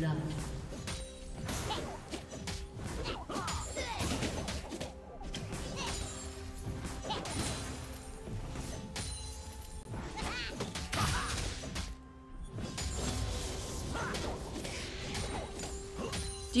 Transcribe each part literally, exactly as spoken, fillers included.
Love. Do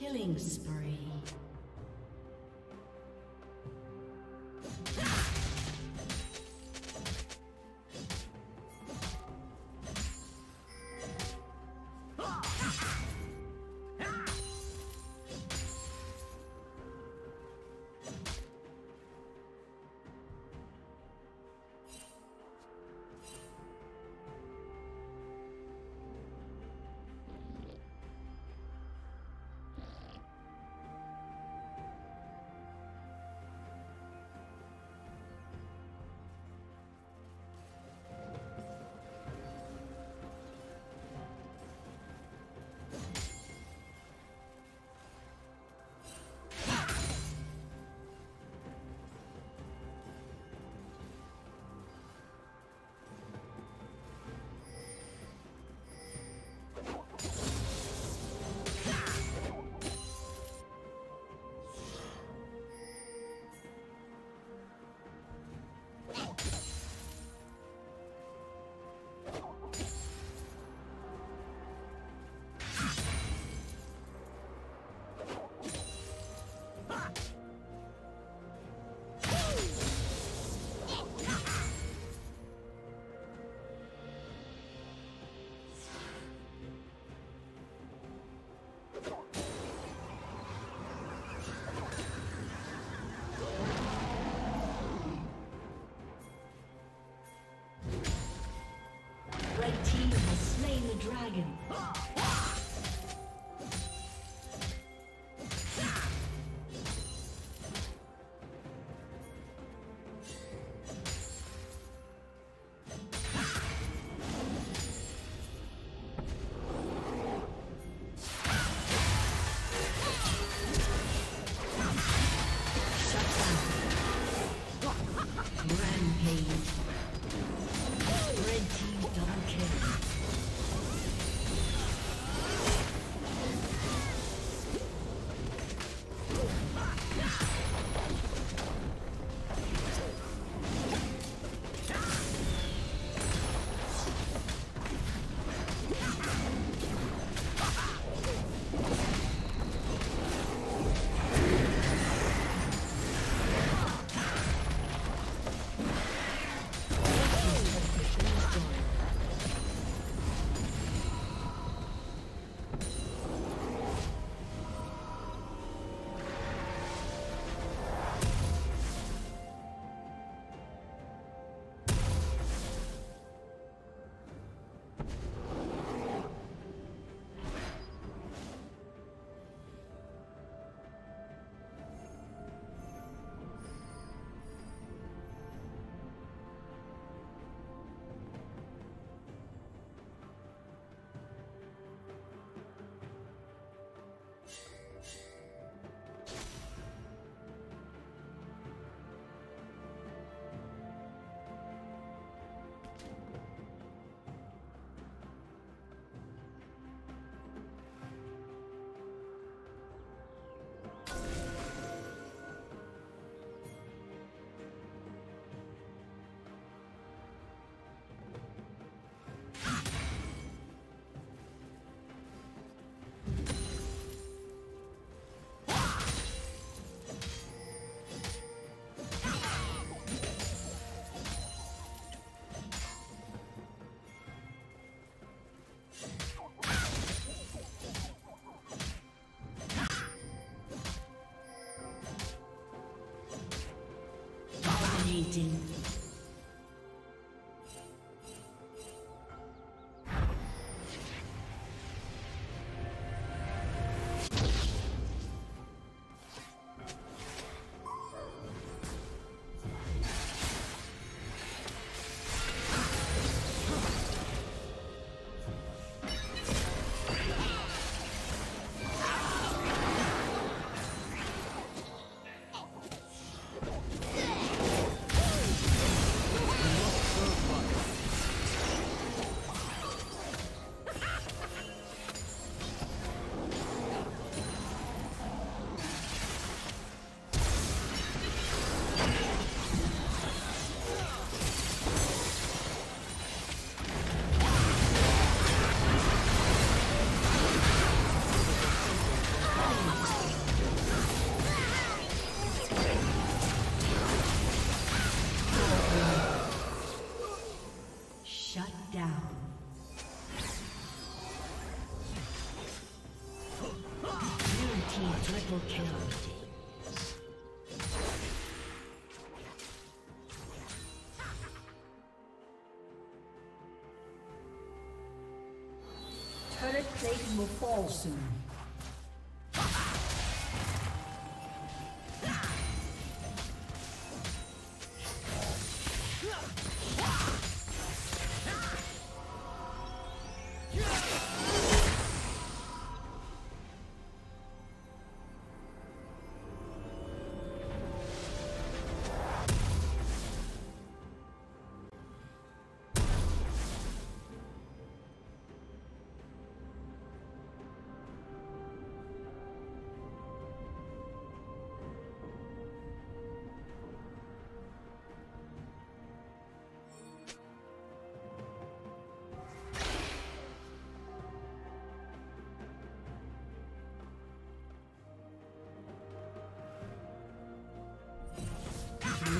Killing spree. Dragon. Eating. down. Blue team triple kill. Satan will fall soon. Your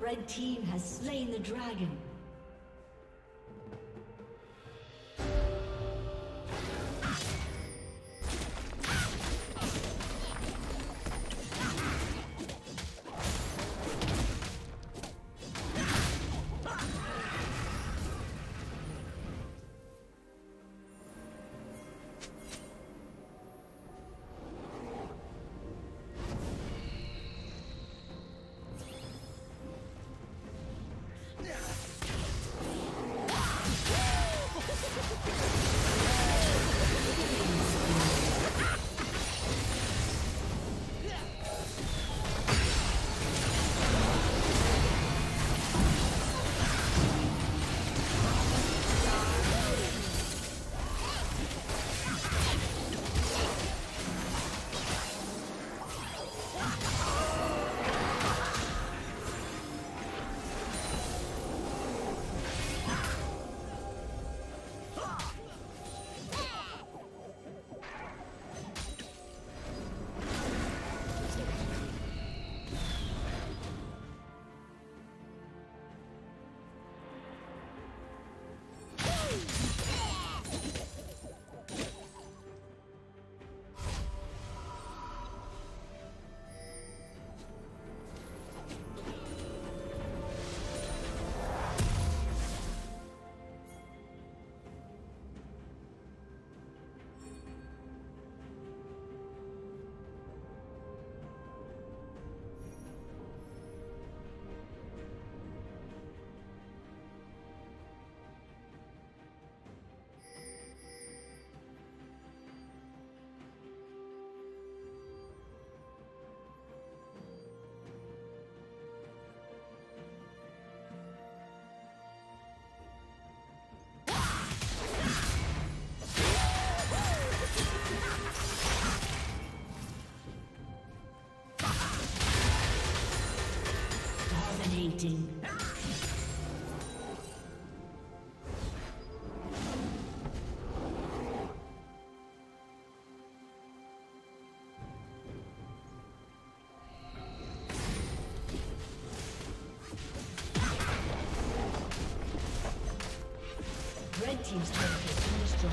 Red team has slain the dragon. Dominating. Red team's turret has been destroyed.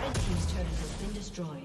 Red team's turret has been destroyed.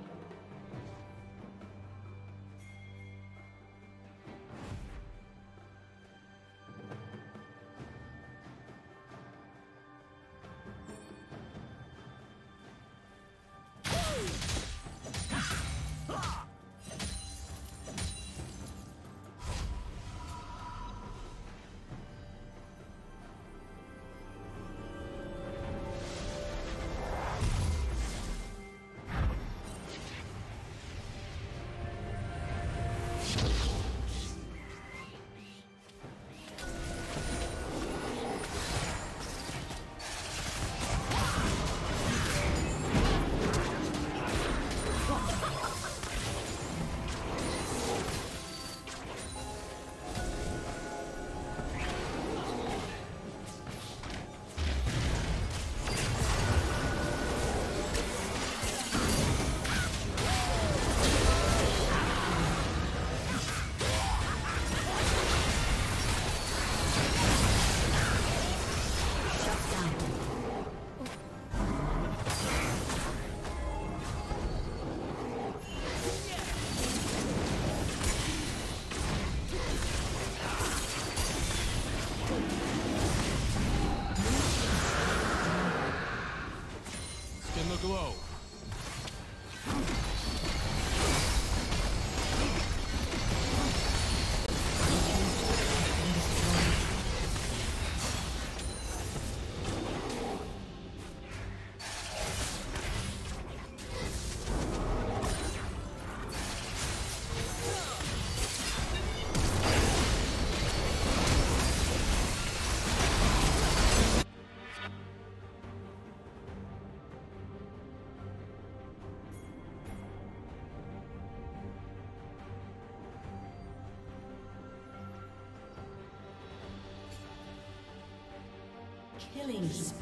Glow. Killing spree.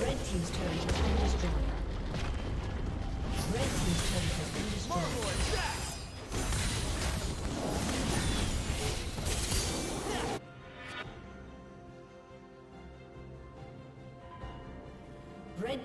Red team's turret has been destroyed. Red team's turret has been destroyed. Marvel attack! Red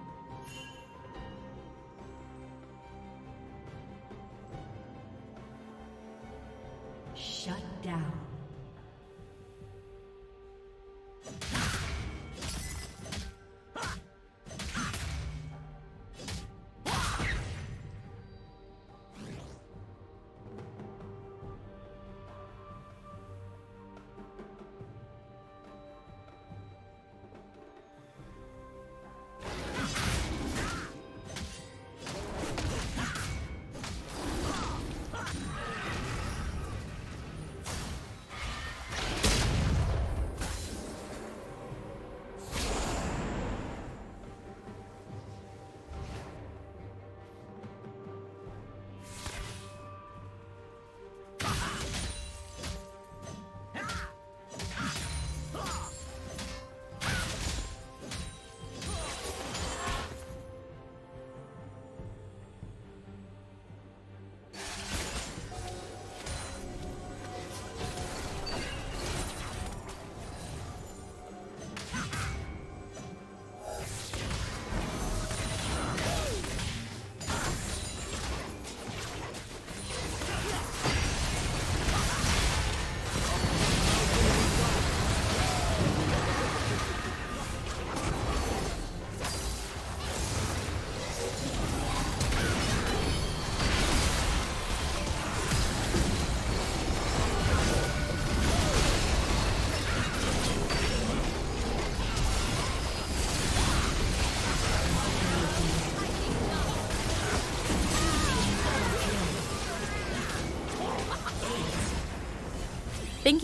Shut down. Thank